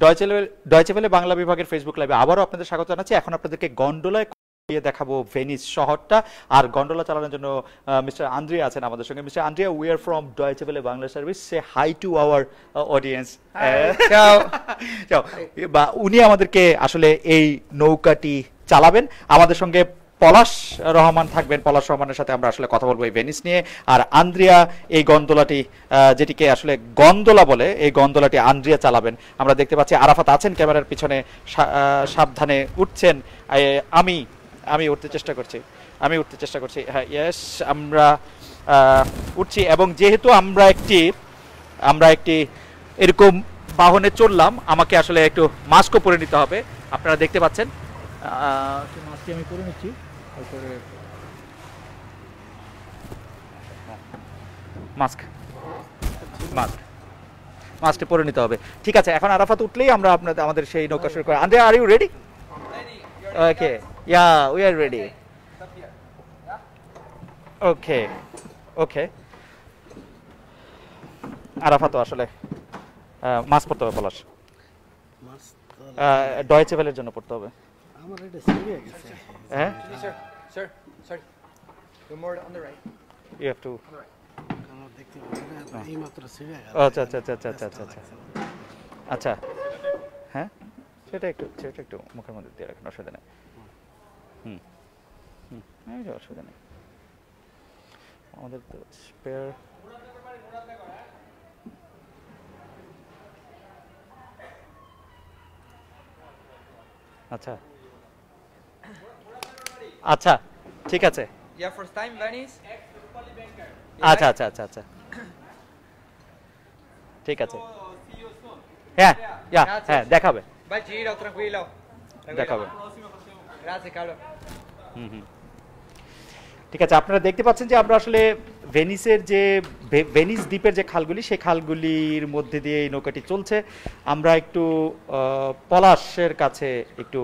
Deutsche Welle Bangla বিভাগের Facebook লাইভে আবারও আপনাদের স্বাগত জানাচ্ছি। এখন আপনাদেরকে গন্ডোলায় দেখাবো ভেনিস শহরটা। আর গন্ডোলা চালানোর জন্য মিস্টার আন্দ্রিয়া আছেন আমাদের সঙ্গে। Mister Andrea, we are from Deutsche Welle Bangla service. Say hi to our audience. বা উনি আমাদেরকে আসলে এই নৌকাটি চালাবেন। আমাদের সঙ্গে পলাশ রহমান থাকবেন। পলাশ রহমানের সাথে আমরা আসলে কথা বলবো এই ভেনিস নিয়ে। আর আন্দ্রিয়া এই গন্ডোলাটি, যেটিকে আসলে গন্ডোলা বলে, এই গন্ডোলাটি আন্দ্রিয়া চালাবেন। আমরা দেখতে পাচ্ছি আরাফাত আছেন ক্যামেরার পিছনে, সাবধানে উঠছেন। আমি উঠতে চেষ্টা করছি, হ্যাঁ, ইয়েস, আমরা উঠছি। এবং যেহেতু আমরা একটি এরকম বাহনে চললাম, আমাকে আসলে একটু মাস্কও পরে নিতে হবে। আপনারা দেখতে পাচ্ছেন, মাস্কটি আমি পরে নিচ্ছি। মাস্কটি পরে নিতে হবে। ঠিক আছে, এখন আরাফাত উঠলেই আমরা আমাদের সেই নৌকা শুরু করি। Andrea, are you ready? Okay, yeah, we are ready. Okay, okay. Arafat আসলে মাস্ক পড়তে হবে। পলাশ, মাস্ক ডয়চে ভেলের জন্য পড়তে হবে। আমার এটা সিভি হয়ে গেছে। হ্যাঁ sir, sorry, the more on the right you have to আমরা দেখতে পাচ্ছি এই মাত্র সিভি হয়ে গেছে। আচ্ছা, হ্যাঁ, সেটা একটু মুখের মধ্যে দিয়ে রাখুন, অসুবিধা নেই। অসুবিধা নেই, আমাদের তো স্পেয়ার। আচ্ছা আচ্ছা, ঠিক আছে। আচ্ছা আচ্ছা আচ্ছা আচ্ছা ঠিক আছে। হ্যাঁ হ্যাঁ, দেখাবে দেখাবে। ঠিক আছে, আপনারা দেখতে পাচ্ছেন যে আমরা আসলে ভেনিসের যে ভেনিস দ্বীপের যে খালগুলি, সেই খালগুলির মধ্যে দিয়ে এই নৌকাটি চলছে। আমরা একটু পলাশের কাছে একটু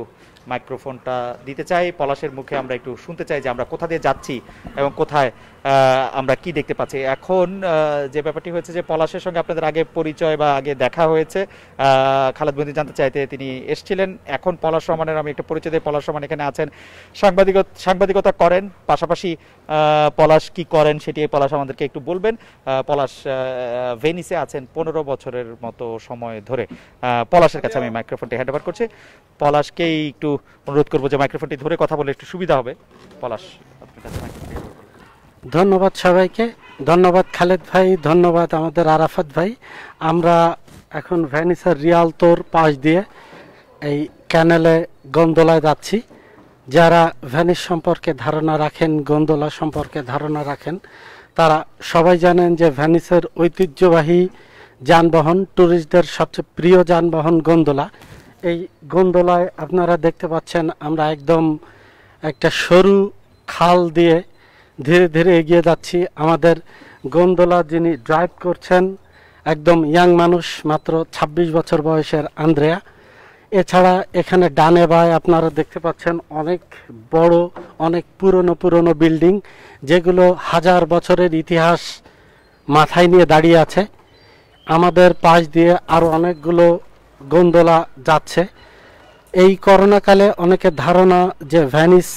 মাইক্রোফোনটা দিতে চাই। পলাশের মুখে আমরা একটু শুনতে চাই যে আমরা কোথা দিয়ে যাচ্ছি এবং কোথায় আমরা কি দেখতে পাচ্ছি। এখন যে ব্যাপারটি হয়েছে যে পলাশের সঙ্গে আপনাদের আগে পরিচয় বা আগে দেখা হয়েছে, খালেদ বন্দী জানতে চাইতে তিনি এসেছিলেন। এখন পলাশ রহমানের আমি একটা পরিচয় দিই। পলাশ রহমান এখানে আছেন, সাংবাদিকতা করেন, পাশাপাশি পলাশ কি করেন সেটি পলাশ আমাদেরকে একটু বলবেন। পলাশ ভেনিসে আছেন 15 বছরের মতো সময় ধরে। পলাশের কাছে আমি মাইক্রোফোনটি হ্যান্ড ওভার করছি। পলাশকেই একটু অনুরোধ করবো যে মাইক্রোফোনটি ধরে কথা বলে একটু সুবিধা হবে। পলাশ, আপনার কাছে মাইক্রোফোন। ধন্যবাদ সবাইকে, ধন্যবাদ খালেদ ভাই, ধন্যবাদ আমাদের আরাফাত ভাই। আমরা এখন ভেনিসের রিয়ালতোর পাশ দিয়ে এই ক্যানেলে গন্ডোলায় যাচ্ছি। যারা ভেনিস সম্পর্কে ধারণা রাখেন, গন্ডোলা সম্পর্কে ধারণা রাখেন, তারা সবাই জানেন যে ভেনিসের ঐতিহ্যবাহী যানবাহন, ট্যুরিস্টদের সবচেয়ে প্রিয় যানবাহন গন্ডোলা। এই গন্ডোলায় আপনারা দেখতে পাচ্ছেন আমরা একদম একটা সরু খাল দিয়ে ধীরে ধীরে এগিয়ে যাচ্ছি। আমাদের গন্ডোলা যিনি ড্রাইভ করছেন একদম ইয়াং মানুষ, মাত্র 26 বছর বয়সের আন্দ্রিয়া। এছাড়া এখানে ডানে বাঁয়ে আপনারা দেখতে পাচ্ছেন অনেক বড়, অনেক পুরনো বিল্ডিং, যেগুলো হাজার বছরের ইতিহাস মাথায় নিয়ে দাঁড়িয়ে আছে। আমাদের পাশ দিয়ে আরও অনেকগুলো গন্ডোলা যাচ্ছে। এই করোনাকালে অনেকের ধারণা যে ভেনিস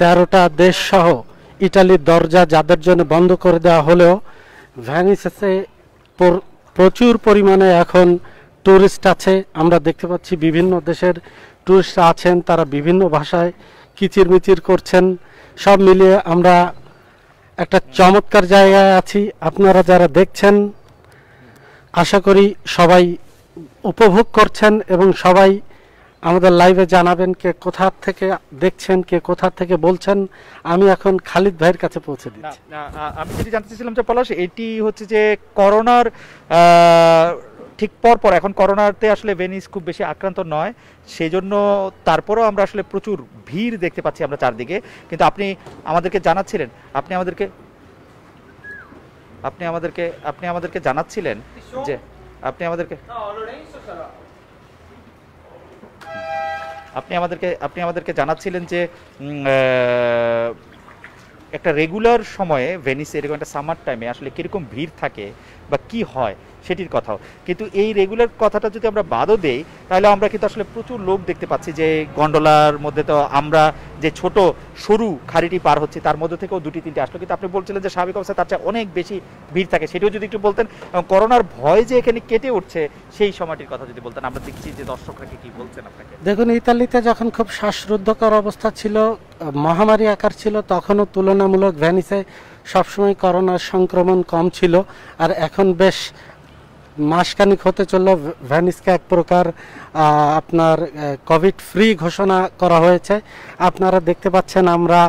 13টা দেশ সহ ইটালির দরজা যাদের জন্য বন্ধ করে দেওয়া হলেও ভেনিসে প্রচুর পরিমাণে এখন ট্যুরিস্ট আছে। আমরা দেখতে পাচ্ছি বিভিন্ন দেশের ট্যুরিস্ট আছেন, তারা বিভিন্ন ভাষায় কিচিরমিচির করছেন। সব মিলিয়ে আমরা একটা চমৎকার জায়গায় আছি। আপনারা যারা দেখছেন আশা করি সবাই উপভোগ করছেন এবং সবাই আমাদের লাইভে জানাবেন কে কোথা থেকে দেখছেন, কে কোথা থেকে বলছেন। আমি এখন খালিদ ভাইয়ের কাছে পৌঁছে দিচ্ছি। আমি যেটি জানতে চাইছিলাম যে পলাশ, এটি হচ্ছে যে করোনার ঠিক পরপর, এখন করোনাতে আসলে ভেনিস খুব বেশি আক্রান্ত নয়, সেই জন্য তারপরেও আমরা আসলে প্রচুর ভিড় দেখতে পাচ্ছি আমরা চারদিকে। কিন্তু আপনি আমাদেরকে জানাচ্ছিলেন, আপনি আমাদেরকে জানাচ্ছিলেন যে আপনি আমাদেরকে জানাচ্ছিলেন যে एक रेगुलर समय वेनिस एरकम एक सामार टाइमे आसले किरकम भीड़ थाके बा कि हय सेटिर कथाओ किन्तु एई रेगुलर कथाटा जोदि आमरा बादो देई ताहले आमरा किन्तु आसले प्रचुर लोक देखते पाচ্ছি जे गंडोलार मध्य तो आमरा जे छोटो सरु खाड़ीटी पार होच्छे तार मध्य थेकेओ दुटी तीनटे आसलो किन्तु आपनि बोलछिलेन जे स्वाभाविक अवस्था तार चेये अनेक बेशी भीड़ थाके सेटिओ जोदि एकटु बोलतेन एबं करोनार भय जे एखाने केटे उठछे सेई समयटिर कथा जोदि बोलतेन आमरा देखछि जे दर्शकरा कि कि बोलছেন आपनाके देखुन इतालिते जखन खूब श्वासरुद्धकर अवस्था छिलो महामारी आकार छिलो तखनो तुलनामूलक ভেনিসে सब समय करोना संक्रमण कम छिलो और एखन बेश मासखानिक होते चलो ভেনিস के एक प्रकार आपनार कोविड फ्री घोषणा करा हयेछे। आपनारा देखते पाच्छेन आमरा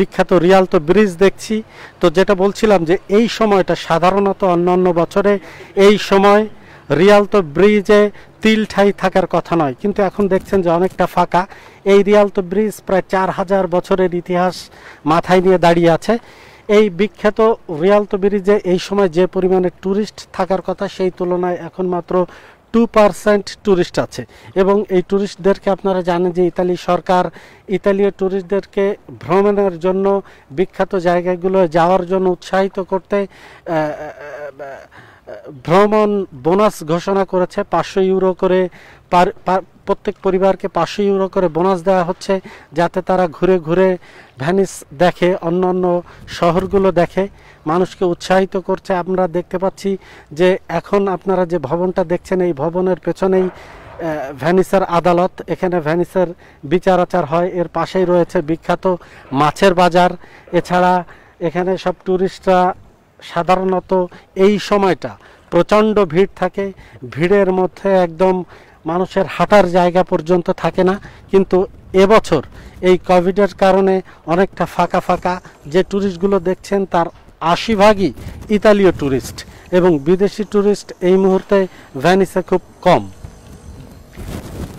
विख्यात रियाल्तो ब्रिज देखछि। तो जेटा बोलछिलाम जे एई समयटा साधारणत अन्यान्य बछरे एई समय रियाल्तो ब्रिजे तिल ठाई थाकार कथा नय, किन्तु एखन देखछेन जे अनेकटा फाका। एई रियाल्तो ब्रिज प्राय 4000 बछरेर इतिहास माथाय निये दाड़िये आछे। এই বিখ্যাত রিয়াল্তো ব্রিজে এই সময় যে পরিমাণে টুরিস্ট থাকার কথা সেই তুলনায় এখন মাত্র 2% টুরিস্ট আছে এবং এই টুরিস্টদেরকে আপনারা জানেন যে ইতালি সরকার ইতালীয় টুরিস্টদেরকে ভ্রমণের জন্য বিখ্যাত জায়গাগুলো যাওয়ার জন্য উৎসাহিত করতে ভ্রমণ বোনাস ঘোষণা করেছে। 500 ইউরো করে प्रत्येक परिवार के 500 ইউরো করে बोनस দেওয়া হচ্ছে যাতে তারা ঘুরে ঘুরে ভেনিস দেখে অন্যান্য শহরগুলো দেখে মানুষকে উৎসাহিত করছে। আমরা দেখতে পাচ্ছি যে এখন আপনারা যে ভবনটা দেখছেন এই ভবনের পেছনেই ভেনিসের আদালত, এখানে ভেনিসের বিচার আচার হয়। এর পাশেই রয়েছে বিখ্যাত মাছের বাজার। এছাড়া এখানে সব টুরিস্টরা সাধারণত এই সময়টা প্রচণ্ড ভিড় থাকে, ভিড়ের মধ্যে একদম মানুষের হাঁটার জায়গা পর্যন্ত থাকে না, কিন্তু এবছর এই কোভিডের কারণে অনেকটা ফাঁকা ফাঁকা। যে টুরিস্টগুলো দেখছেন তার 80 ভাগই ইতালীয় টুরিস্ট এবং বিদেশি টুরিস্ট এই মুহূর্তে ভেনিসে খুব কম।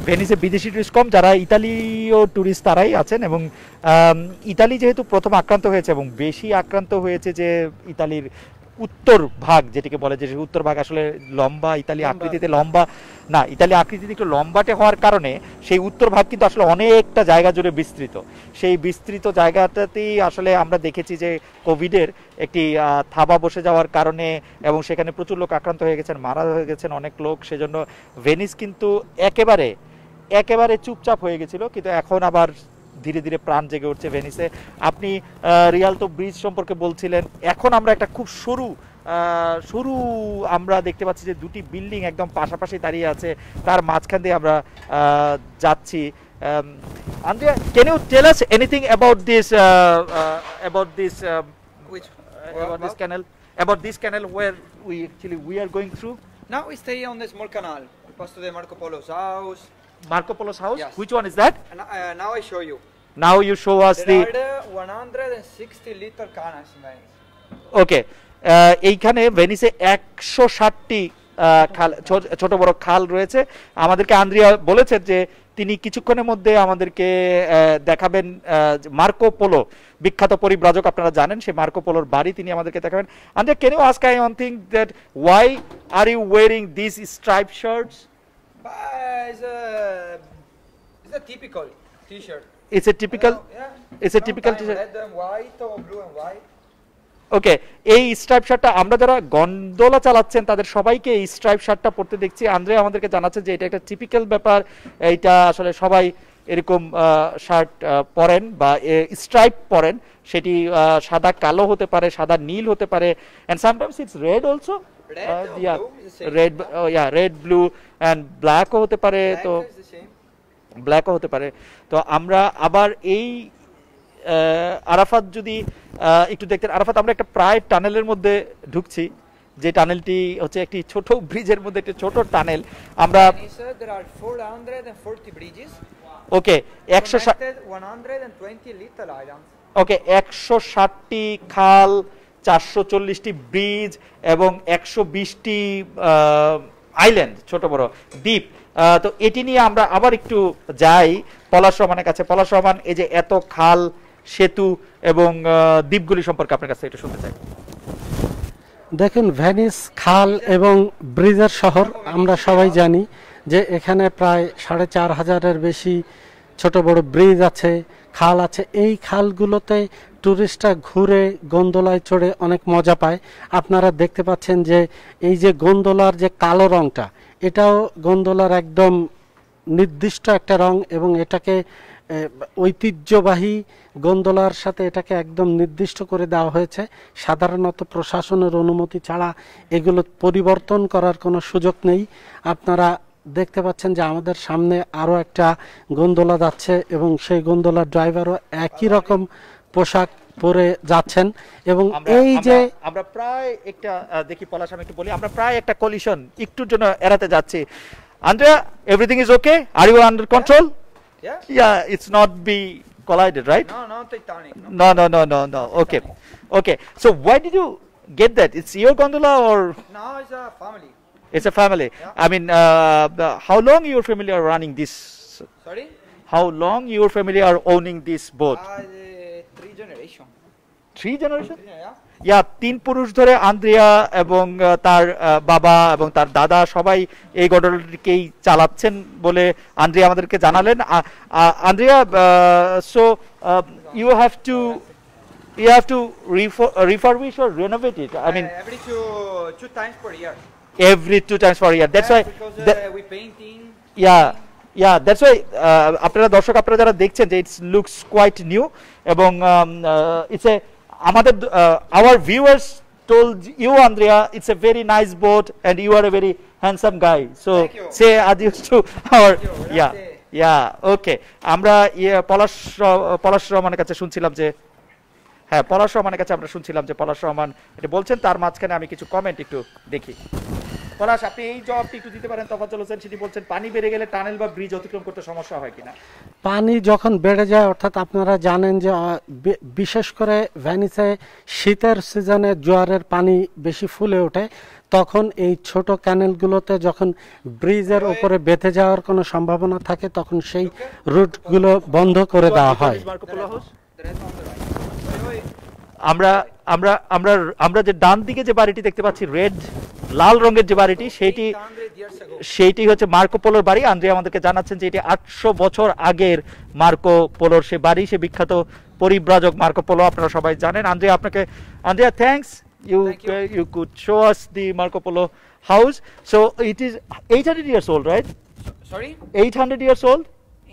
ভেনিসে বিদেশি টুরিস্ট কম, যারা ইতালীয় টুরিস্ট তারাই আছেন এবং ইতালি যেহেতু প্রথম আক্রান্ত হয়েছে এবং বেশি আক্রান্ত হয়েছে যে ইতালির उत्तर भाग जेटी बोले उत्तर भाग आसले लम्बा इताली आकृतिते लम्बा ना, इताली आकृतिते एकटु लम्बाटे होवार कारणे सेई उत्तर भाग किन्तु आसले अनेकटा जायगा जुड़े विस्तृत। सेई विस्तृत जायगाटातेई आसले आमरा देखेछि जे कोविडेर एकटी थाबा बसे जावार कारणे एबं सेखाने प्रचुर लोक आक्रांत हये गेछेन, मारा हये गेछेन अनेक लोक। सेजोन्नो ভেনিস किन्तु एकेबारे एकेबारे चुपचाप हये गेछिलो, किन्तु एखन आबार धीरे धीरे प्राण जेगे उठছে ভেনিসে। আপনি রিয়াল্তো ব্রিজ সম্পর্কে বলছিলেন, এখন আমরা একটা খুব সরু আমরা দেখতে পাচ্ছি যে দুটি বিল্ডিং একদম পাশাপাশি দাঁড়িয়ে আছে, তার মাঝখান দিয়ে আমরা যাচ্ছি। Andrea, can you tell us anything about this canal where we are going through? Now we stay on the small canal. We pass to the Marco Polo's house. Marco Polo's house? Yes. Which one is that? Now I show you. Now you show us there are 160 liter canals in Venice. Okay. এইখানে ভেনিসে 160টি খাল, ছোট বড় খাল রয়েছে। আমাদেরকে Andrea বলেছেন যে তিনি কিছুক্ষণের মধ্যে আমাদেরকে দেখাবেন মার্কো পোলো, বিখ্যাত পরিব্রাজক আপনারা জানেন সেই মার্কো পোলোর বাড়ি তিনি আমাদেরকে দেখাবেন। Andrea, can you ask I one thing that why are you wearing these striped shirts? It's a typical T-shirt. It's a typical T-shirt. Red and white or blue and white. Okay, এই stripe শার্টটা আমরা যারা gondola চালাচ্ছেন তাদের সবাইকে এই stripe শার্টটা পরতে দেখছি। আন্দ্রে আমাদেরকে জানাচ্ছেন যে এটা একটা টিপিক্যাল ব্যাপার, এটা আসলে সবাই এরকম শার্ট পরেন বা স্ট্রাইপ পরেন, সেটি সাদা কালো হতে পারে, সাদা নীল হতে পারে, and sometimes it's red also. red, blue and black होते पारे तो black होते पारे तो आम्रा आबार ए आराफात जुदी एक देखते हैं। आराफात आम्रा एक प्राय टानेलेर मध्य ढुकछी जे टानेलटी होच्छे एक छोटो ब्रिजेर मध्य एक छोटो टानेल। आम्रा there are 440 bridges. Okay, 120 little islands. Okay, 160টি খাল, 440টি ব্রিজ এবং 120টি আইল্যান্ড, ছোট বড় দ্বীপ। তো এটি নিয়ে আমরা আবার একটু যাই পলাশ রহমানের কাছে। পলাশ রহমান, এই যে এত খাল, সেতু এবং দ্বীপগুলি সম্পর্কে আপনার কাছে একটু শুনতে চাই। দেখুন, ভেনিস খাল এবং ব্রিজের শহর, আমরা সবাই জানি যে এখানে প্রায় 4,500-এর বেশি ছোট বড় ব্রিজ আছে, খাল আছে। এই খালগুলোতে टूरिस्टरा घुरे गोंदोलाय चढ़े अनेक मजा पाय। आपनारा देखते पाच्छेन जे एई जे गोंदोलार जे कालो रंगटा एटाओ गोंदोलार एकदम निर्दिष्ट एक रंग एवं एटाके ऐतिह्यवाही गोंदोलार साथे एटाके एकदम निर्दिष्ट करे देওয়া হয়েছে। साधारणत प्रशासनेर अनुमति छाड़ा एगुलो परिवर्तन करार कोनो सुयोग नेই। आपनारा देखते पाच्छेन जे आमादेर सामने आरो एकटा गोंदोला जाচ্ছে এবং সেই गोंदोलार ड्राइवरও একই রকম পোশাক পরে যাচ্ছেন এবং এই যে আমরা প্রায় একটা দেখি পলাশ আমি একটু বলি আমরা প্রায় একটা কলিশন একটুর জন্য এড়াতে যাচ্ছি। Andrea, everything is okay? Are you under control? Yeah. Yeah, it's not be collided, right? No, no, Titanic. No, no, no, no, no. Okay. Okay. So why did you get that? It's your gondola or no, it's a family. It's a family. Yeah. I mean, how long your family are running this? Sorry? How long your family are owning this boat? Three generation. Three generation? Yeah. Yeah, তিন পুরুষ ধরে Andrea এবং তার বাবা এবং তার দাদা সবাই এই গডলটিকেই চালাচ্ছেন বলে আন্দ্রিয়া আমাদেরকে জানালেন। Andrea, so you have to refurbish or renovate it. I mean every two times per year. Every two times per year. That's why because we painting. Yeah, yeah. That's why. Apnara darshok apnara jara dekhchen, it looks quite new. Ebong it's a. Our viewers told you, Andrea, it's a very nice boat, and you are a very handsome guy. So thank you. Say adios to our. Yeah, yeah. Okay. Amra Palash Rahman kache shunchilam je. হ্যাঁ পলাশ রহমানের কাছে আমরা শুনছিলাম যে পলাশ রহমান এটা বলছেন। তার মাঝখানে আমি কিছু কমেন্ট একটু দেখি। পলাশ, আপনি এই জবাবটি একটু দিতে পারেন। তফাজ্জল হোসেন সেটি বলছেন পানি বেড়ে গেলে টানেল বা ব্রিজ অতিক্রম করতে সমস্যা হয় কিনা। পানি যখন বেড়ে যায়, অর্থাৎ আপনারা জানেন যে বিশেষ করে ভ্যানিসে শীতের সিজনে জোয়ারের পানি বেশি ফুলে ওঠে, তখন এই ছোট ক্যানেলগুলোতে যখন ব্রিজের উপরে বেঁধে যাওয়ার কোনো সম্ভাবনা থাকে তখন সেই রুটগুলো বন্ধ করে দেওয়া হয়। আমরা আমরা আমরা আমরা যে ডান দিকে যে বাড়িটি দেখতে পাচ্ছি, রেড লাল রঙের যে বাড়িটি, সেইটি হচ্ছে মার্কো পোলোর বাড়ি। আন্দ্রিয়া আমাদেরকে জানাচ্ছেন যে এটি ৮০০ বছর আগের মার্কো পোলোর সে বাড়ি, সে বিখ্যাত পরিব্রাজক মার্কো পোলো, আপনারা সবাই জানেন। আন্দ্রিয়া, আপনাকে Andrea thanks, you could show us the Marco Polo house. So it is 800 years old, right? Sorry, 800 years old.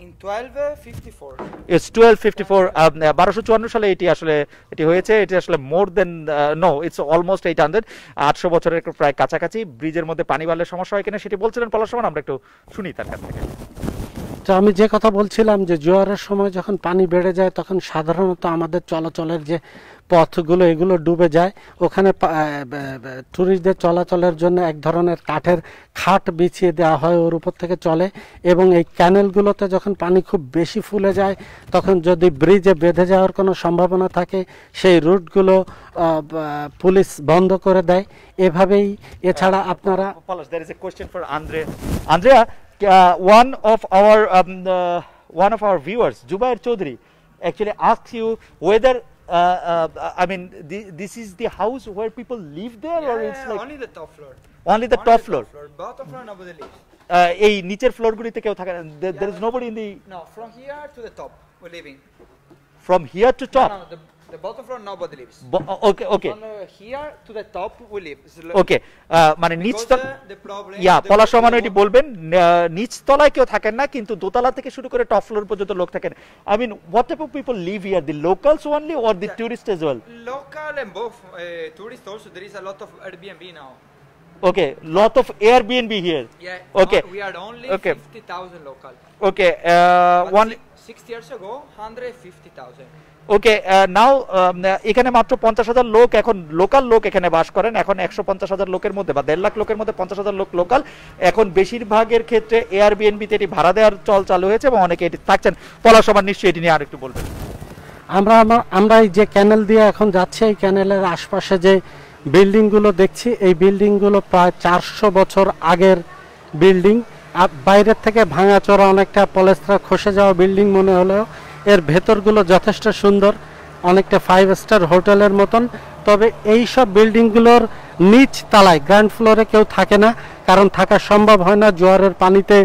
In 1254. It's 1254. 1254 সালে এটি আসলে হয়েছে। এটি আসলে more than no, it's almost 800, 800 বছরের প্রায় কাছাকাছি। ব্রিজের মধ্যে পানি বাড়লে সমস্যা হয় কিনা সেটি বলছিলেন পলাশ রহমান, আমরা একটু শুনি তার কাছ থেকে। তো আমি যে কথা বলছিলাম যে জোয়ারের সময় যখন পানি বেড়ে যায় তখন সাধারণত আমাদের চলাচলের যে পথগুলো এগুলো ডুবে যায়। ওখানে টুরিস্টদের চলাচলের জন্য এক ধরনের কাঠের খাট বিছিয়ে দেওয়া হয়, ওর উপর থেকে চলে। এবং এই ক্যানেলগুলোতে যখন পানি খুব বেশি ফুলে যায় তখন যদি ব্রিজে বেঁধে যাওয়ার কোনো সম্ভাবনা থাকে সেই রুটগুলো পুলিশ বন্ধ করে দেয় এভাবেই। এছাড়া আপনারা Andrea, one of our viewers, Jubair Chaudhary, actually asks you whether I mean this is the house where people live there, yeah, or it's like only the top floor, only the top floor. Bottom floor nobody lives. Ei nicher floor gulite keu thake na, there is nobody in the. No, from here to the top we're living. From here to top? No, no, the bottom floor nobody lives. Okay, okay. From here to the top we live. Okay, মানে নিচ তলা, yeah, পলাশ রহমান এটি বলবেন, নিচ তলায় কেউ থাকেন না কিন্তু দোতলা থেকে শুরু করে টপ ফ্লোর পর্যন্ত লোক থাকেন। I mean what type of people live here, the locals only or the tourists as well? Local and both, tourists also. There is a lot of Airbnb now. Okay, lot of Airbnb here. Yeah, okay, we are only okay. 50,000 local. Okay, one 6 years ago 150,000. Okay, now এখানে মাত্র 50,000 লোক এখন local লোক এখানে বাস করেন। এখন 150,000 লোকের মধ্যে বা 1.5 লাখ লোকের মধ্যে 50,000 লোক লোকাল। এখন বেশিরভাগের ক্ষেত্রে এয়ারবিএনবিতে এটি ভাড়া দেওয়ার চল চালু হয়েছে এবং অনেকে এটি থাকছেন। পলাশ সবার নিশ্চয়ই এটি নিয়ে আরেকটু বলবেন। আমরা এই যে ক্যানেল দিয়ে এখন যাচ্ছি, এই ক্যানেলের আশপাশে যে বিল্ডিংগুলো দেখছি এই বিল্ডিংগুলো প্রায় 400 বছর আগের বিল্ডিং। বাইরের থেকে ভাঙাচোরা, অনেকটা পলেস্ত্রা খসে যাওয়া বিল্ডিং মনে হলেও এর ভেতরগুলো যথেষ্ট সুন্দর, অনেকটা 5 স্টার হোটেলের মতন। তবে এই সব বিল্ডিংগুলোর নিচ তলায় গ্রাউন্ড ফ্লোরে কেউ থাকে না, কারণ থাকা সম্ভব হয় না, জোয়ারের পানিতে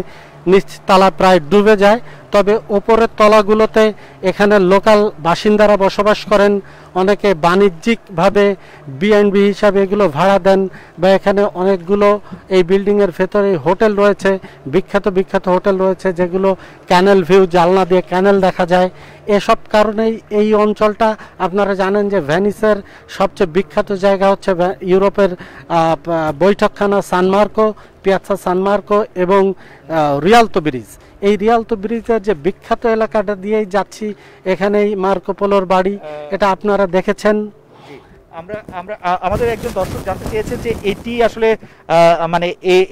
নিচ তলা প্রায় ডুবে যায়। তবে উপরের তলাগুলোতে এখানে লোকাল বাসিন্দারা বসবাস করেন, অনেকে বাণিজ্যিকভাবে বিএনবি হিসাবে এগুলো ভাড়া দেন বা এখানে অনেকগুলো এই বিল্ডিংয়ের ভেতরে হোটেল রয়েছে, বিখ্যাত বিখ্যাত হোটেল রয়েছে যেগুলো ক্যানেল ভিউ, জানলা দিয়ে ক্যানেল দেখা যায়। এসব কারণেই এই অঞ্চলটা আপনারা জানেন যে ভেনিসের সবচেয়ে বিখ্যাত জায়গা হচ্ছে ইউরোপের বৈঠকখানা সান মার্কো, পিয়াৎসা সান মার্কো এবং রিয়ালতো ব্রিজ। এই রিয়ালতো ব্রিজের যে বিখ্যাত এলাকাটা দিয়েই যাচ্ছি, এখানেই মার্কোপোলোর বাড়ি, এটা আপনারা দেখেছেন। আমরা আমাদের একজন দর্শক জানতে চেয়েছেন যে এটি আসলে মানে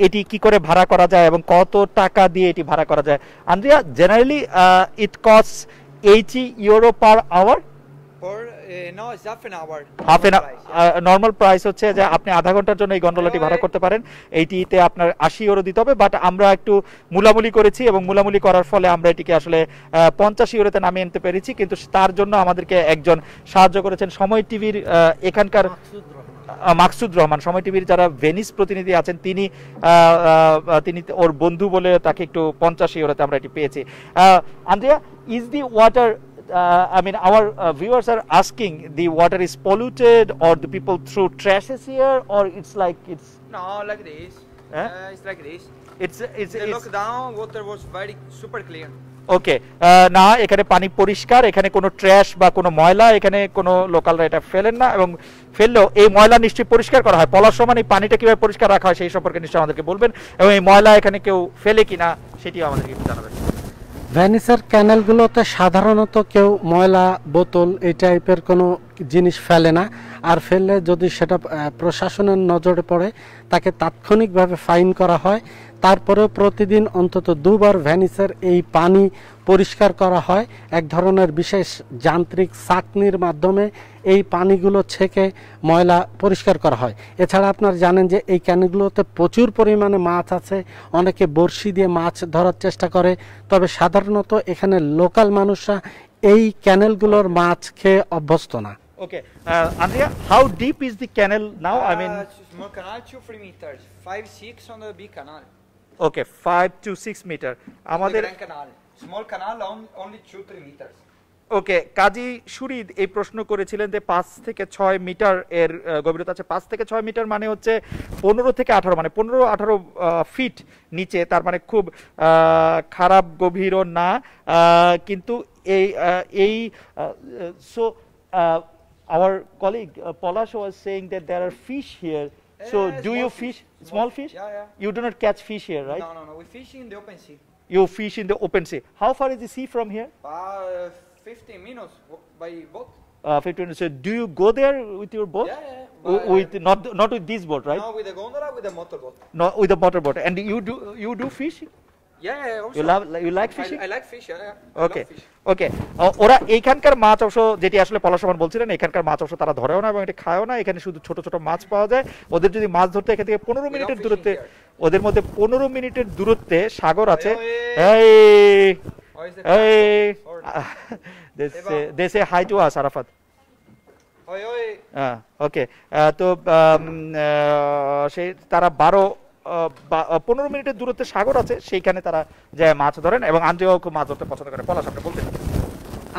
এটি কি করে ভাড়া করা যায় এবং কত টাকা দিয়ে এটি ভাড়া করা যায়। Andrea, generally it cost 80 euro per hour, normal price হচ্ছে যে আপনি আধা ঘন্টার জন্য এই গন্ডোলাটি ভাড়া করতে পারেন, এইটিতে আপনার 80 ইউরো দিতে হবে। বাট আমরা একটু মুলামুলি করেছি এবং মুলামুলি করার ফলে আমরা এটিকে আসলে 50 ইউরোতে নামিয়ে আনতে পেরেছি, কিন্তু তার জন্য আমাদেরকে একজন সাহায্য করেছেন, সময় টিভির এখানকার মাকসুদ রহমান। সময় টিভির যারা ভেনিস প্রতিনিধি আছেন তিনি ওর বন্ধু বলে তাকে একটু 50 ইউরোতে আমরা এটি পেয়েছি। Andrea, is the water I mean, our viewers are asking, the water is polluted, or the people throw trashes here, or it's like it's no like this. Eh? It's like this. It's the lockdown water was very super clear. Okay, না এখানে পানি পরিষ্কার, এখানে কোনো trash বা কোনো ময়লা, এখানে কোনো লোকালরা এটা ফেলেন না, এবং ফেললেও এই ময়লা নিশ্চয়ই পরিষ্কার করা হয়। পলার সমান এই পানিটা কীভাবে পরিষ্কার রাখা হয় সেই সম্পর্কে নিশ্চয়ই আমাদেরকে বলবেন, এবং এই ময়লা এখানে কেউ ফেলে কিনা সেটিও আমাদেরকে জানাবেন। ভেনিসের ক্যানেলগুলোতে সাধারণত কেউ ময়লা, বোতল এই টাইপের কোনো জিনিস ফেলে না, আর ফেললে যদি সেটা প্রশাসনের নজরে পড়ে তাকে তাৎক্ষণিকভাবে ফাইন করা হয়। তারপরেও প্রতিদিন অন্তত দুবার ভেনিসের এই পানি পরিষ্কার করা হয়, এক ধরনের বিশেষ যান্ত্রিক ছাঁকনির মাধ্যমে এই পানিগুলো ছেঁকে ময়লা পরিষ্কার করা হয়। এছাড়া আপনারা জানেন যে এই ক্যানেলগুলোতে প্রচুর পরিমাণে মাছ আছে, অনেকে বড়শি দিয়ে মাছ ধরার চেষ্টা করে, তবে সাধারণত এখানে লোকাল মানুষরা এই ক্যানেলগুলোর মাছ খেয়ে অভ্যস্ত না। Okay, Andrea, how deep is the canal now? I mean, small canal, 2-3 meters, 5-6 on the big canal. Okay, 5 to 6 meters. Amader grand canal, small canal only 2-3 meters. ওকে, কাজী সুরিদ এই প্রশ্ন করেছিলেন যে 5 থেকে 6 মিটার এর গভীরতা আছে। 5 থেকে 6 মিটার মানে হচ্ছে 15 থেকে 18, মানে 15-18 ফিট নিচে, তার মানে খুব খারাপ গভীরও না। কিন্তু এই so our colleague Polash was saying that there are fish here. So do you fish small fish? Yeah. You do not catch fish here, right? No. We fish in the open sea. You fish in the open sea. How far is the sea from here? 15 minutes by boat. 15 minutes. So do you go there with your boat? Yeah. With not with this boat, right? No, with the gondola, with the motorboat. No, with the motorboat. And you do fish? Yeah, also. You like fishing? I like fish. Yeah. Okay. Okay, ওরা এইখানকার মাছ অবশ্য, যেটি আসলে পলাশমান বলছিলেন, এখানকার মাছ অবশ্য তারা ধরেও না এবং এটা খায়ও না। এখানে শুধু ছোট ছোট মাছ পাওয়া যায়। ওদের যদি মাছ ধরতে এখান থেকে 15 মিনিটের দূরত্বে, ওদের মধ্যে 15 মিনিটের দূরত্বে সাগর আছে। দেশে hi to us Arafat. Okay, তো সেই তারা 15 মিনিটের দূরত্বে সাগর আছে, সেইখানে তারা যায় মাছ ধরেন, এবং আন্দ্রিয়াও খুব মাছ ধরতে পছন্দ করে। পলাশ, আপনি বলতেন।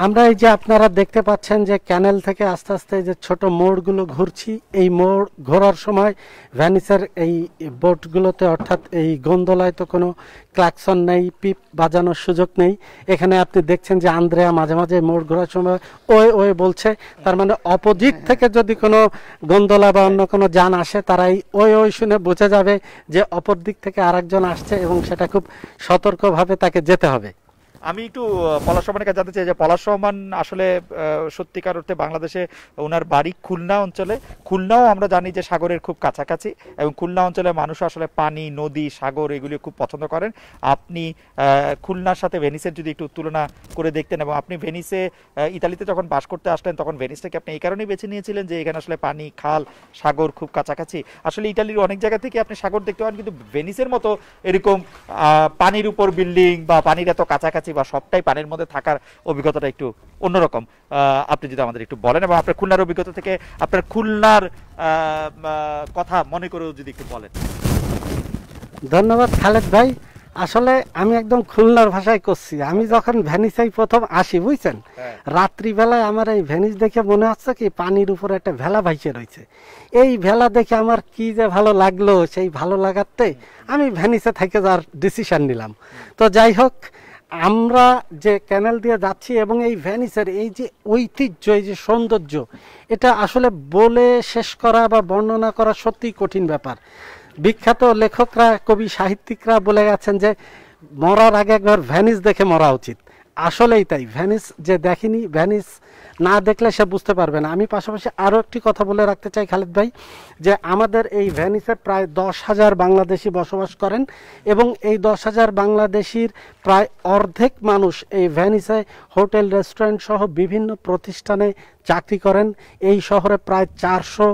আমরা এই যে আপনারা দেখতে পাচ্ছেন যে ক্যানেল থেকে আস্তে আস্তে যে ছোট মোড়গুলো ঘুরছি, এই মোড় ঘোরার সময় ভ্যানিসের এই বোটগুলোতে অর্থাৎ এই গন্ধলায় তো কোনো ক্লাকসন নেই, পিপ বাজানোর সুযোগ নেই। এখানে আপনি দেখছেন যে আন্দ্রেয়া মাঝে মাঝে মোড় ঘোরার সময় ওই বলছে, তার মানে অপোজিট থেকে যদি কোনো গন্ধলা বা অন্য কোনো যান আসে, তারাই ওই শুনে বোঝা যাবে যে অপর দিক থেকে আরেকজন আসছে, এবং সেটা খুব সতর্কভাবে তাকে যেতে হবে। আমি একটু পলাশ রহমানের কাছে জানতে চাই যে পলাশ রহমান আসলে সত্যিকার অর্থে বাংলাদেশে ওনার বাড়ি খুলনা অঞ্চলে। খুলনাও আমরা জানি যে সাগরের খুব কাছাকাছি, এবং খুলনা অঞ্চলে মানুষ আসলে পানি, নদী, সাগর এগুলি খুব পছন্দ করেন। আপনি খুলনার সাথে ভেনিসের যদি একটু তুলনা করে দেখতেন, এবং আপনি ভেনিসে ইতালিতে যখন বাস করতে আসলেন তখন ভেনিসটাকে আপনি এই কারণেই বেছে নিয়েছিলেন যে এখানে আসলে পানি, খাল, সাগর খুব কাছাকাছি। আসলে ইতালির অনেক জায়গা থেকে আপনি সাগর দেখতে পান, কিন্তু ভেনিসের মতো এরকম পানির উপর বিল্ডিং বা পানির এত কাছাকাছি বা সবটাই পানির মধ্যে থাকার অভিজ্ঞতাটা একটু অন্যরকম। আপনি যদি আমাদের একটু বলেন, এবং আপনার খুলনার অভিজ্ঞতা থেকে আপনার খুলনার কথা মনে করেও যদি একটু বলেন। ধন্যবাদ খালেদ ভাই। আসলে আমি একদম খুলনার ভাষায় করছি। আমি যখন ভেনিসে প্রথম আসি বুঝছেন, রাত্রিবেলায় আমার এই ভেনিস দেখে মনে হচ্ছে কি পানির উপরে একটা ভেলা ভাইসে রয়েছে। এই ভেলা দেখে আমার কি যে ভালো লাগলো, সেই ভালো লাগাতে আমি ভেনিসে থেকে যার ডিসিশন নিলাম। তো যাই হোক, আমরা যে ক্যানেল দিয়ে যাচ্ছি এবং এই ভেনিসের এই যে ঐতিহ্য, এই যে সৌন্দর্য, এটা আসলে বলে শেষ করা বা বর্ণনা করা সত্যিই কঠিন ব্যাপার। বিখ্যাত লেখকরা, কবি, সাহিত্যিকরা বলে গেছেন যে মরার আগে একবার ভেনিস দেখে মরা উচিত। আসলেই তাই, ভেনিস যে দেখেনি, ভেনিস না দেখলে সে বুঝতে পারবে না। আমি পাশাপাশি আরও একটি কথা বলে রাখতে চাই খালিদ ভাই, যে আমাদের এই ভেনিসে প্রায় 10,000 বাংলাদেশি বসবাস করেন এবং এই 10,000 বাংলাদেশির প্রায় অর্ধেক মানুষ এই ভেনিসে হোটেল, রেস্টুরেন্ট সহ বিভিন্ন প্রতিষ্ঠানে চাকরি করেন। এই শহরে প্রায় 400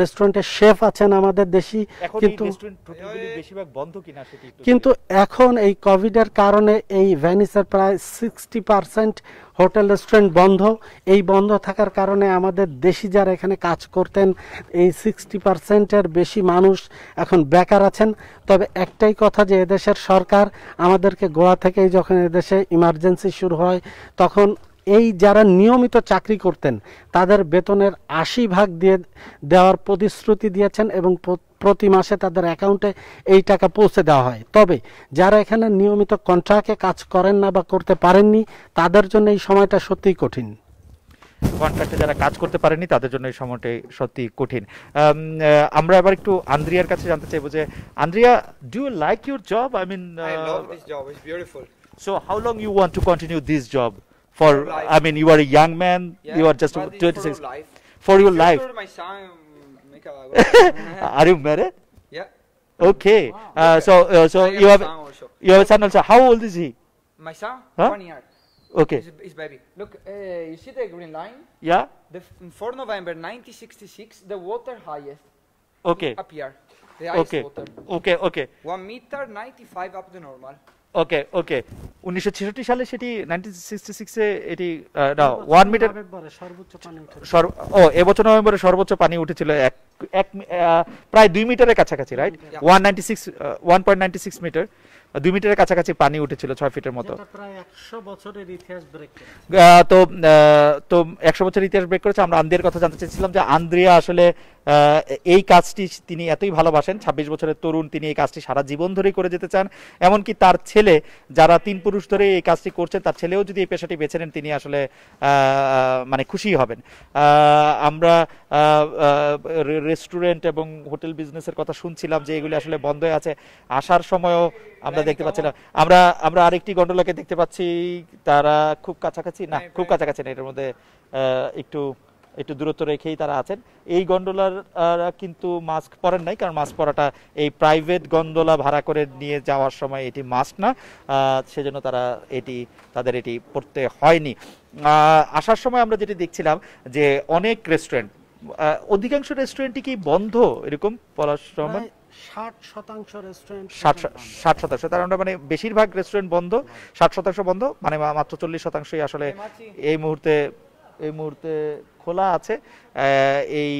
রেস্টুরেন্টের শেফ আছেন আমাদের দেশি, কিন্তু এখন এই কোভিডের কারণে এই ভেনিসের প্রায় 60% হোটেল, রেস্টুরেন্ট বন্ধ। এই বন্ধ থাকার কারণে আমাদের দেশি যারা এখানে কাজ করতেন, এই 60%-এর বেশি মানুষ এখন বেকার আছেন। তবে একটাই কথা, যে এদেশের সরকার আমাদেরকে গোয়া থেকেই যখন এদেশে ইমার্জেন্সি শুরু হয় তখন এই যারা নিয়মিত চাকরি করতেন তাদের বেতনের 80% দিয়ে দেওয়ার প্রতিশ্রুতি দিয়েছেন এবং প্রতি মাসে তাদের অ্যাকাউন্টে এই টাকা পৌঁছে দেওয়া হয়। তবে যারা এখানে নিয়মিত কন্ট্রাক্টে কাজ করেন না বা করতে পারেননি, তাদের জন্য এই সময়টা সত্যিই কঠিন। কন্ট্রাক্টে যারা কাজ করতে পারেননি তাদের জন্য এই সময়টা সত্যি কঠিন। আমরা এবার একটু আন্দ্রিয়ার কাছে জানতে চাইবো যে Andrea, do you like your job? I mean, I love this job, it's beautiful. So how long you want to continue this job? For life. I mean, you are a young man. Yeah, you are just 26. For your life. For my son, Are you married? Yeah. Okay. Wow. So you have a son also. How old is he? My son, huh? 1 year. Okay. He's baby. Look, you see the green line? Yeah. The 4 November 1966, the water highest. Okay. Up here. The ice water. Okay. 1.95 meters up the normal. Okay 1966 সালে সেটি 1966 এ এটি 1 metre সর্বোচ্চ পানি উঠেছিল। ও এবছর নভেম্বরে সর্বোচ্চ পানি উঠেছিল প্রায় 2 মিটারের কাছাকাছি, রাইট? 1.96 মিটার, 2 মিটারের কাছাকাছি পানি উঠেছিল, 6 ফিটের মতো। এটা প্রায় 100 বছরের ইতিহাস ব্রেক করেছে। তো 100 বছরের ইতিহাস ব্রেক করেছে। আমরা আন্দ্রিয়ার কথা জানতে চেয়েছিলাম যে আন্দ্রিয়া আসলে এই কাজটি তিনি এতই ভালোবাসেন, 26 বছরের তরুণ, তিনি এই কাজটি সারা জীবন ধরে করে যেতে চান। এমনকি তার ছেলে, যারা 3 পুরুষ ধরে এই কাজটি করছেন, তার ছেলেও যদি এই পেশাটি বেছে নেন তিনি আসলে মানে খুশি হবেন। আমরা রেস্টুরেন্ট এবং হোটেল বিজনেসের কথা শুনছিলাম যে এগুলি আসলে বন্ধ আছে। আসার সময়ও আমরা দেখতে পাচ্ছি না, আমরা আরেকটি গন্ডোলাকে দেখতে পাচ্ছি, তারা খুব কাছাকাছি না, এটার মধ্যে একটু দূরত্ব রেখেই তারা আছেন। এই গন্ডোলারা কিন্তু মাস্ক পরেন নাই, কারণ মাস্ক পরাটা এই প্রাইভেট গন্ডোলা ভাড়া করে নিয়ে যাওয়ার সময় এটি মাস্ক না, সেজন্য তাদের এটি পড়তে হয়নি। আসার সময় আমরা যেটি দেখছিলাম যে অনেক রেস্টুরেন্ট, অধিকাংশ রেস্টুরেন্টই কি বন্ধ এরকম বলার সময় 60% রেস্টুরেন্ট, 60%, তার মানে বেশিরভাগ রেস্টুরেন্ট বন্ধ, 60% বন্ধ, মানে মাত্র 40%ই আসলে এই মুহূর্তে খোলা আছে। এই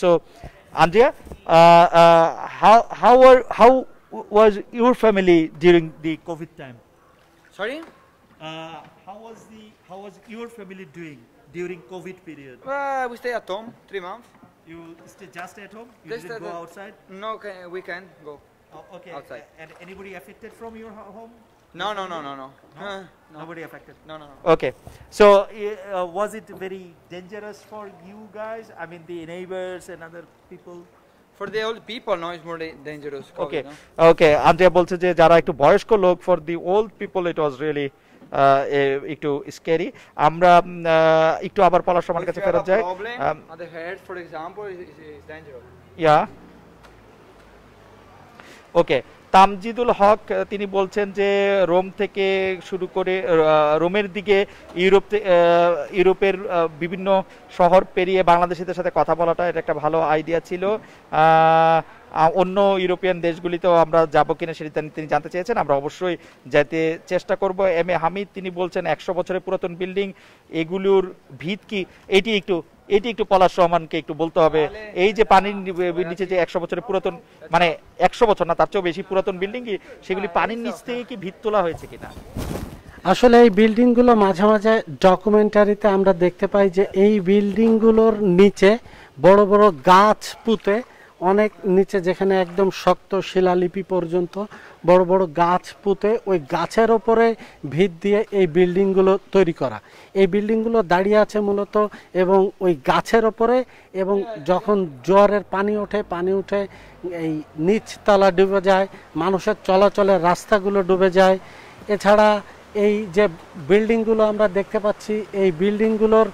so Andrea, how was your family during the covid time? Sorry, how was your family doing during covid period? We stay at home 3 months. You stay just at home? You just didn't go outside? No, we can go. Oh, okay. Outside. And anybody affected from your home? No. Nobody affected? No. Okay. So, was it very dangerous for you guys? I mean, the neighbors and other people? For the old people, no, it's more dangerous. COVID, okay. No? Okay. Andrea bolche je jara ektu boyosko lok, for the old people, it was really... একটু scary. আমরা একটু আবার পলাশ আমার কাছে ফেরত যাই। ওকে, তামজিদুল হক তিনি বলছেন যে রোম থেকে শুরু করে রোমের দিকে ইউরোপের বিভিন্ন শহর পেরিয়ে বাংলাদেশিদের সাথে কথা বলাটা এটা একটা ভালো আইডিয়া ছিল। অন্য ইউরোপিয়ান দেশগুলিতেও আমরা যাবো কিনা সেটি তিনি জানতে চেয়েছেন, আমরা অবশ্যই যেতে চেষ্টা করব। এম এ হামিদ তিনি বলছেন 100 বছরের পুরাতন বিল্ডিং, এগুলোর ভিত কি, এটি একটু এটি একটু পলাশ রহমানকে একটু বলতে হবে। এই যে পানির নিচে যে ১০০ বছরের পুরাতন, মানে ১০০ বছর না তার চেয়েও বেশি পুরাতন বিল্ডিং, কি সেগুলি পানির নিচ থেকে কি ভিত তোলা হয়েছে কিনা? আসলে এই বিল্ডিংগুলো মাঝে মাঝে ডকুমেন্টারিতে আমরা দেখতে পাই যে এই বিল্ডিংগুলোর নিচে বড় বড় গাছ পুঁতে, অনেক নিচে যেখানে একদম শক্ত শিলালিপি পর্যন্ত বড় বড় গাছ পুঁতে ওই গাছের ওপরে ভিত দিয়ে এই বিল্ডিংগুলো তৈরি করা। এই বিল্ডিংগুলো দাঁড়িয়ে আছে মূলত এবং ওই গাছের ওপরে, এবং যখন জোয়ারের পানি উঠে এই নিচতলা ডুবে যায়, মানুষের চলাচলের রাস্তাগুলো ডুবে যায়। এছাড়া এই যে বিল্ডিংগুলো আমরা দেখতে পাচ্ছি, এই বিল্ডিংগুলোর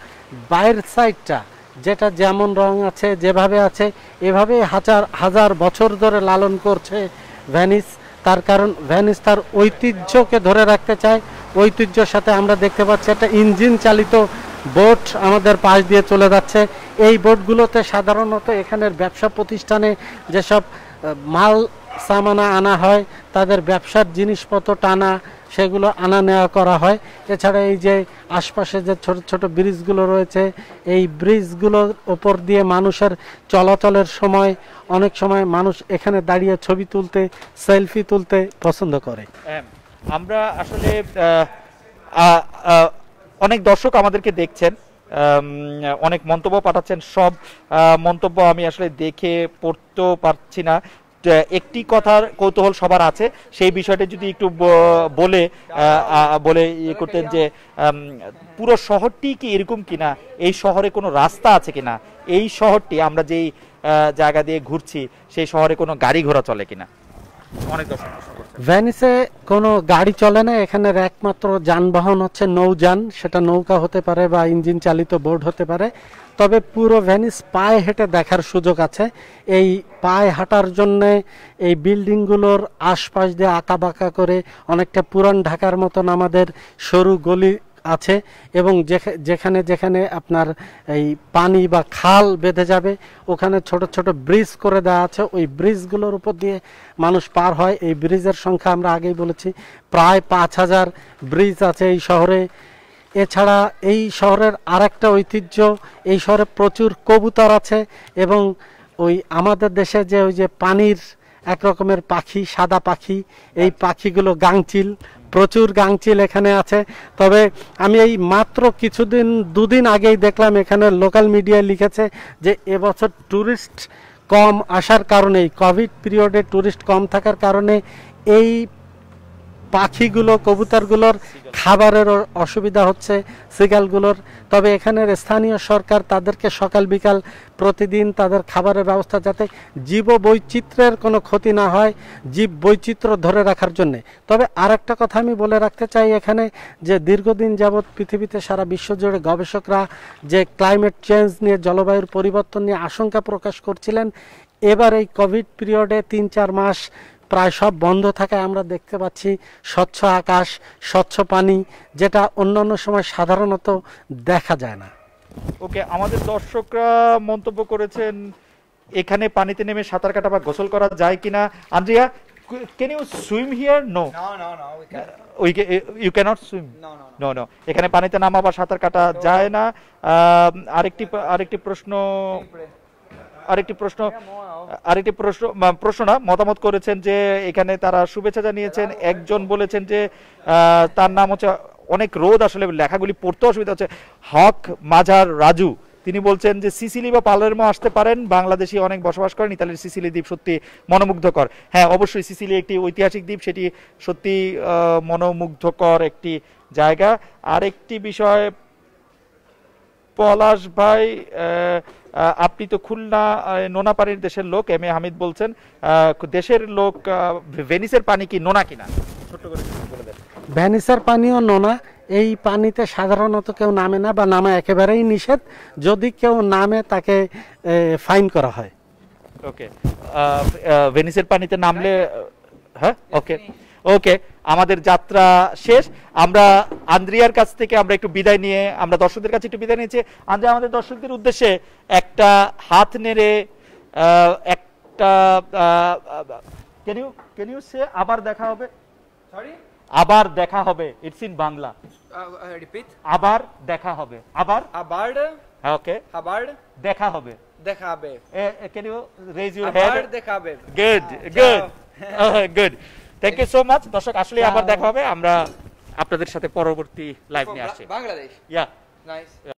বাইরের সাইডটা যেটা যেমন রং আছে, যেভাবে আছে এভাবে হাজার হাজার বছর ধরে লালন করছে ভেনিস। তার কারণ ভেনিস তার ঐতিহ্যকে ধরে রাখতে চায়। ঐতিহ্যের সাথে আমরা দেখতে পাচ্ছি একটা ইঞ্জিন চালিত বোট আমাদের পাশ দিয়ে চলে যাচ্ছে। এই বোটগুলোতে সাধারণত এখানের ব্যবসা প্রতিষ্ঠানে যেসব মাল সামানা আনা হয়, তাদের ব্যবসার জিনিসপত্র টানা সেগুলো আনা নেওয়া করা হয়। এছাড়া এই যে আশপাশে যে ছোট ছোট ব্রিজগুলো রয়েছে, এই ব্রিজগুলোর ওপর দিয়ে মানুষের চলাচলের সময় অনেক সময় মানুষ এখানে দাঁড়িয়ে ছবি তুলতে, সেলফি তুলতে পছন্দ করে। আমরা আসলে অনেক দর্শক আমাদেরকে দেখছেন, অনেক মন্তব্য পাঠাচ্ছেন, সব মন্তব্য আমি আসলে দেখে পড়তেও পারছি না। একটি কথার কৌতূহল সবার আছে, সেই বিষয়টা যদি একটু বলে ইয়ে করতেন যে পুরো শহরটি কি এরকম কিনা, এই শহরে কোনো রাস্তা আছে কিনা, এই শহরটি আমরা যেই জায়গা দিয়ে ঘুরছি সেই শহরে কোনো গাড়ি ঘোড়া চলে কিনা। অনেক ভেনিসে কোনো গাড়ি চলে না, এখানে একমাত্র যানবাহন হচ্ছে নৌযান, সেটা নৌকা হতে পারে বা ইঞ্জিন চালিত বোট হতে পারে। তবে পুরো ভেনিস পায়ে হেঁটে দেখার সুযোগ আছে। এই পায়ে হাঁটার জন্যে এই বিল্ডিংগুলোর আশপাশ দিয়ে আঁকা বাঁকা করে অনেকটা পুরান ঢাকার মতন আমাদের সরু গলি আছে, এবং যেখানে যেখানে আপনার এই পানি বা খাল বেঁধে যাবে ওখানে ছোট ছোট ব্রিজ করে দেওয়া আছে। ওই ব্রিজগুলোর উপর দিয়ে মানুষ পার হয়। এই ব্রিজের সংখ্যা আমরা আগেই বলেছি প্রায় ৫,০০০ ব্রিজ আছে এই শহরে। এছাড়া এই শহরের আরেকটা ঐতিহ্য, এই শহরে প্রচুর কবুতর আছে, এবং ওই আমাদের দেশে যে ওই যে পানির এক রকমের পাখি, সাদা পাখি, এই পাখিগুলো গাংচিল, প্রচুর গাংচিল এখানে আছে। তবে আমি এই মাত্র দুদিন আগেই দেখলাম এখানে লোকাল মিডিয়ায় লিখেছে যে এবছর ট্যুরিস্ট কম আসার কারণে, কোভিড পিরিয়ডে ট্যুরিস্ট কম থাকার কারণে এই পাখিগুলো, কবুতরগুলোর খাবারের অসুবিধা হচ্ছে, সিগালগুলোর। তবে এখানের স্থানীয় সরকার তাদেরকে সকাল বিকাল প্রতিদিন তাদের খাবারের ব্যবস্থা, যাতে জীব বৈচিত্র্যের কোনো ক্ষতি না হয়, জীব বৈচিত্র্য ধরে রাখার জন্যে। তবে আর একটা কথা আমি বলে রাখতে চাই এখানে, যে দীর্ঘদিন যাবৎ পৃথিবীতে সারা বিশ্বজুড়ে গবেষকরা যে ক্লাইমেট চেঞ্জ নিয়ে, জলবায়ুর পরিবর্তন নিয়ে আশঙ্কা প্রকাশ করছিলেন, এবার এই কোভিড পিরিয়ডে ৩-৪ মাস প্রায় সব বন্ধ থাকায় আমরা দেখতে পাচ্ছি স্বচ্ছ আকাশ, স্বচ্ছ পানি, যেটা অন্যান্য সময় সাধারণত দেখা যায় না। ওকে, আমাদের দর্শকরা মন্তব্য করেছেন এখানে পানিতে নেমে সাঁতার কাটা বা গোসল করা যায় কিনা। Andrea, can you swim here? No, we can't. You cannot swim? No. এখানে পানিতে নামা বা সাঁতার কাটা যায় না। আরেকটি প্রশ্ন না, মতামত করেছেন যে এখানে তারা শুভেচ্ছা জানিয়েছেন। একজন বলেছেন যে তার নাম হচ্ছে, অনেক রোদ আসলে লেখাগুলি পড়তে অসুবিধা হচ্ছে, হক মাঝার রাজু, তিনি বলছেন যে সিসিলি বা পালেরমো আসতে পারেন, বাংলাদেশি অনেক বসবাস করেন, ইতালির সিসিলি দ্বীপ সত্যি মনোমুগ্ধকর। হ্যাঁ, অবশ্যই সিসিলি একটি ঐতিহাসিক দ্বীপ, সেটি সত্যি মনোমুগ্ধকর একটি জায়গা। আরেকটি বিষয়, পলাশ ভাই আপনি তো খুলনা নোনাপানির দেশের লোক, এম এ হামিদ বলছেন দেশের লোক, ভেনিসের পানি কি নোনা কিনা? ছোট্ট করে বলে দেন। ভেনিসের পানিও নোনা। এই পানিতে সাধারণত কেউ নামে না, বা নামা একেবারেই নিষেধ, যদি কেউ নামে তাকে ফাইন করা হয়। ওকে, ভেনিসের পানিতে নামলে হ্যাঁ। ওকে, আমাদের যাত্রা শেষ। আমরা আন্দ্রিয়ার কাছ থেকে একটু বিদায় নিয়ে, আমরা দর্শকদের কাছে একটু বিদায় নিয়েছি। আন্দ্রিয়া আমাদের দর্শকদের উদ্দেশ্যে একটা হাত নেড়ে একটা ক্যান ইউ সে আবার দেখা হবে, সরি আবার দেখা হবে, ইটস ইন বাংলা, রিপিট আবার দেখা হবে, আবার Okay. Hubbard. देखा होगे. देखा होगे. Can you raise your hand? Hubbard देखा होगे. Good. Good. Good. Thank you so much. दर्शक आश्चर्य आपर देखा होगे. हमरा आप तो दर्शक ते पौरोबर्ती लाइव में आश्चर्य. बांग्लादेश. Yeah. Nice.